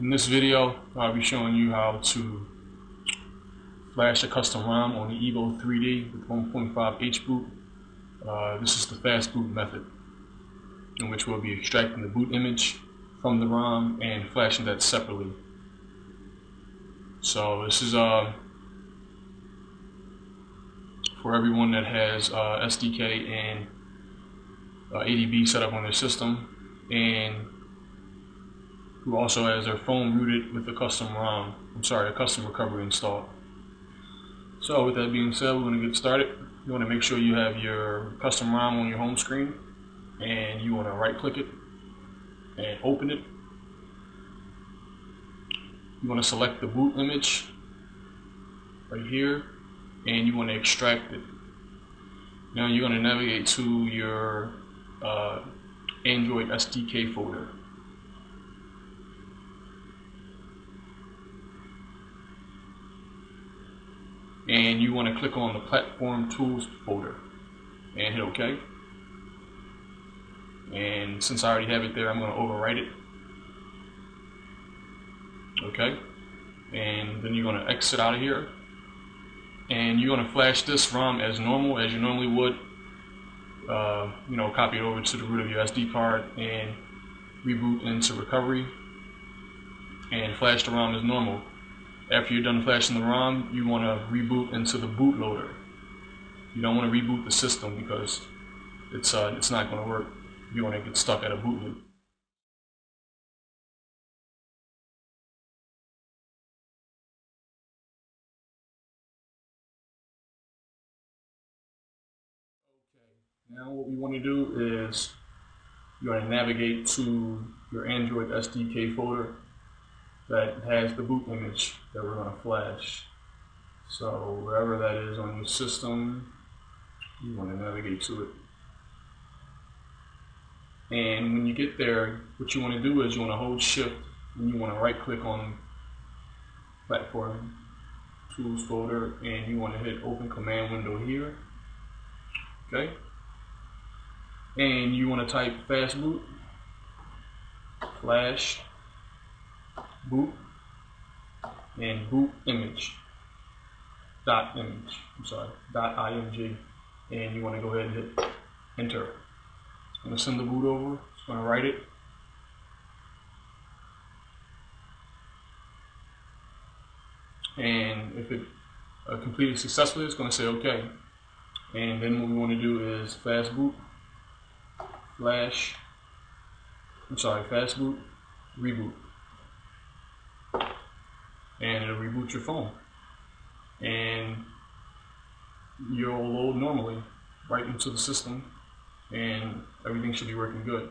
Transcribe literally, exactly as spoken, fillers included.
In this video, I'll be showing you how to flash a custom ROM on the Evo three D with one point five H boot. Uh, this is the fastboot method, in which we'll be extracting the boot image from the ROM and flashing that separately. So this is uh, for everyone that has uh, S D K and uh, A D B set up on their system, and who also has their phone rooted with a custom ROM. I'm sorry, a custom recovery installed. So with that being said, we're going to get started. You want to make sure you have your custom ROM on your home screen, and you want to right click it and open it. You want to select the boot image right here, and you want to extract it. Now you're going to navigate to your uh, Android S D K folder. And you want to click on the Platform Tools folder and hit OK. And since I already have it there, I'm going to overwrite it. OK. And then you're going to exit out of here. And you're going to flash this ROM as normal, as you normally would. Uh, you know, copy it over to the root of your S D card and reboot into recovery. And flash the ROM as normal. After you're done flashing the ROM, you want to reboot into the bootloader. You don't want to reboot the system because it's uh, it's not going to work. You want to get stuck at a boot loop. Okay. Now what we want to do is you want to navigate to your Android S D K folder that has the boot image that we're going to flash. So wherever that is on your system, you want to navigate to it. And when you get there, what you want to do is you want to hold shift and you want to right click on Platform Tools folder, and you want to hit open command window here. Okay. And you want to type fastboot flash boot and boot image dot image I'm sorry dot img, and you want to go ahead and hit enter. I'm going to send the boot over. It's going to write it, and if it uh, completed successfully, it's going to say okay. And then what we want to do is fastboot flash I'm sorry fastboot reboot, and it'll reboot your phone, and you'll load normally right into the system, and everything should be working good.